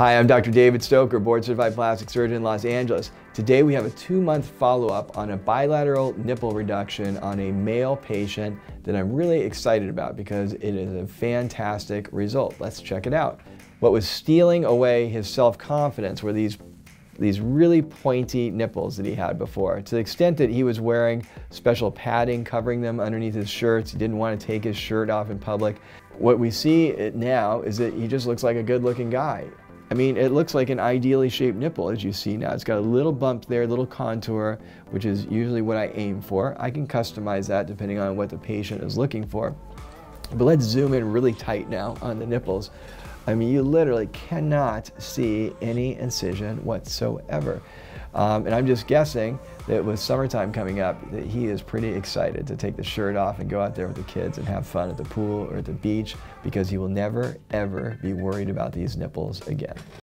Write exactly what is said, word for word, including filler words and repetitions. Hi, I'm Doctor David Stoker, board-certified plastic surgeon in Los Angeles. Today we have a two-month follow-up on a bilateral nipple reduction on a male patient that I'm really excited about because it is a fantastic result. Let's check it out. What was stealing away his self-confidence were these these really pointy nipples that he had before. To the extent that he was wearing special padding, covering them underneath his shirts, he didn't want to take his shirt off in public. What we see now is that he just looks like a good-looking guy. I mean, it looks like an ideally shaped nipple, as you see now. It's got a little bump there, a little contour, which is usually what I aim for. I can customize that depending on what the patient is looking for. But let's zoom in really tight now on the nipples. I mean, you literally cannot see any incision whatsoever. Um, and I'm just guessing that with summertime coming up, that he is pretty excited to take the shirt off and go out there with the kids and have fun at the pool or at the beach, because he will never, ever be worried about these nipples again.